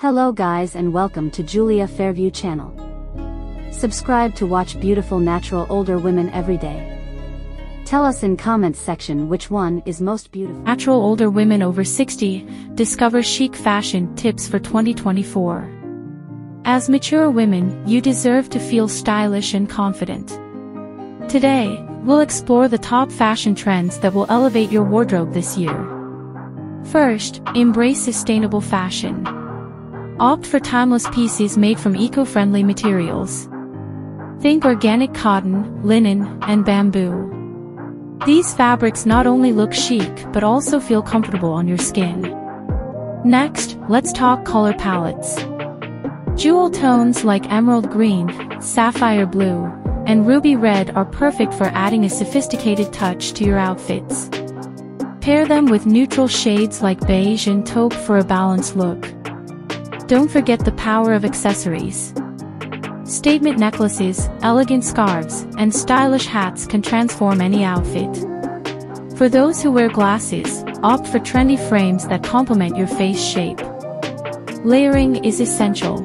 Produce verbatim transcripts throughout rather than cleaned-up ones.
Hello guys and welcome to Julia Fairview channel. Subscribe to watch beautiful natural older women every day. Tell us in comments section which one is most beautiful. Natural older women over sixty, discover chic fashion tips for twenty twenty-four. As mature women, you deserve to feel stylish and confident. Today, we'll explore the top fashion trends that will elevate your wardrobe this year. First, embrace sustainable fashion. Opt for timeless pieces made from eco-friendly materials. Think organic cotton, linen, and bamboo. These fabrics not only look chic but also feel comfortable on your skin. Next, let's talk color palettes. Jewel tones like emerald green, sapphire blue, and ruby red are perfect for adding a sophisticated touch to your outfits. Pair them with neutral shades like beige and taupe for a balanced look. Don't forget the power of accessories. Statement necklaces, elegant scarves, and stylish hats can transform any outfit. For those who wear glasses, opt for trendy frames that complement your face shape. Layering is essential.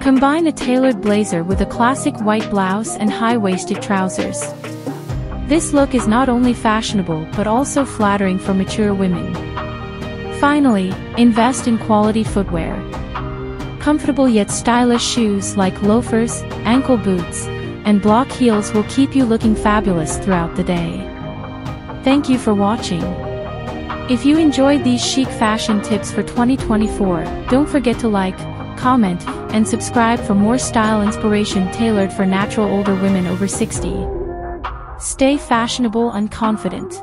Combine a tailored blazer with a classic white blouse and high-waisted trousers. This look is not only fashionable but also flattering for mature women. Finally, invest in quality footwear. Comfortable yet stylish shoes like loafers, ankle boots, and block heels will keep you looking fabulous throughout the day. Thank you for watching. If you enjoyed these chic fashion tips for twenty twenty-four, don't forget to like, comment, and subscribe for more style inspiration tailored for natural older women over sixty. Stay fashionable and confident.